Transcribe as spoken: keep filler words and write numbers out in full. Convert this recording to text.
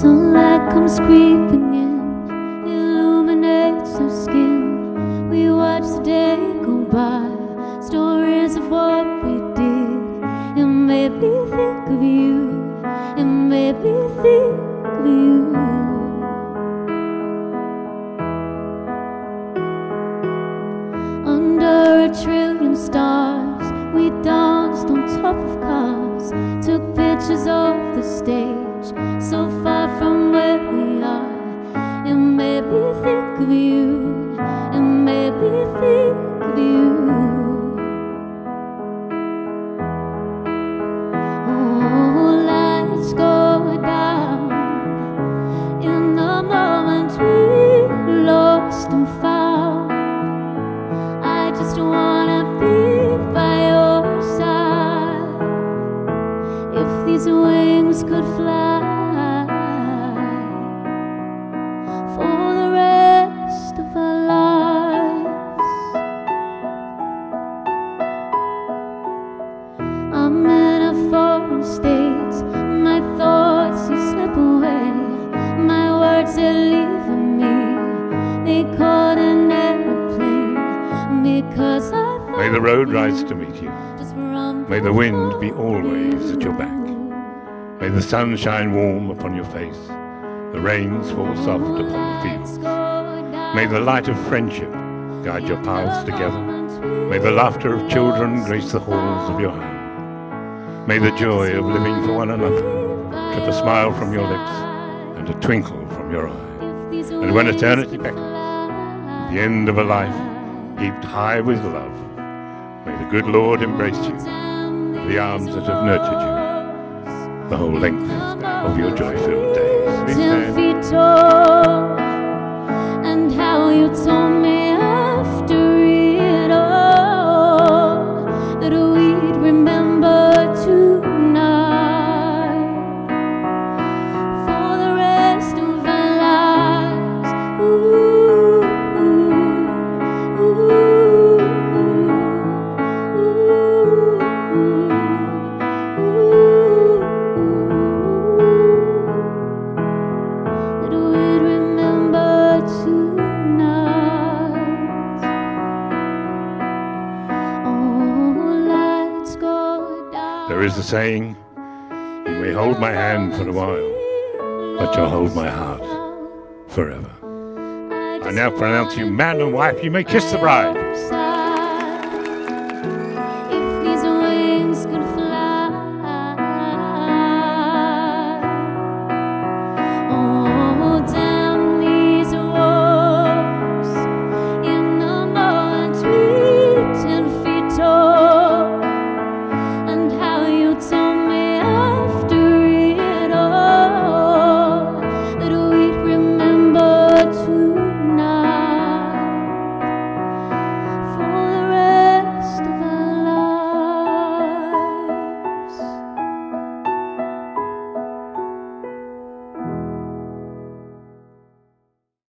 Sunlight comes creeping in, illuminates our skin. We watch the day go by, stories of what we did. It made me think of you, it made me think of you. Under a trillion stars, we danced on top of cars, took pictures of the stage, so far from where we are. It made me think of you, it made me think of you. Oh, lights go down in the moment we lost and found. If these wings could fly for the rest of our lives. I'm in a foreign state, my thoughts they slip away, my words they leave me, they caught an aeroplane because I. May the road rise to meet you. May the wind be always at your back. May the sun shine warm upon your face. The rains fall soft upon the fields. May the light of friendship guide your paths together. May the laughter of children grace the halls of your home. May the joy of living for one another trip a smile from your lips and a twinkle from your eye. And when eternity beckons, the end of a life heaped high with love, may the good Lord embrace you, the arms that have nurtured you, the whole length of your joy-filled days. Ten feet tall, and how you told me after it all that we'd remember tonight for the rest of our lives. Ooh, ooh, ooh. There is a saying, you may hold my hand for a while, but you'll hold my heart forever. I now pronounce you man and wife, you may kiss the bride.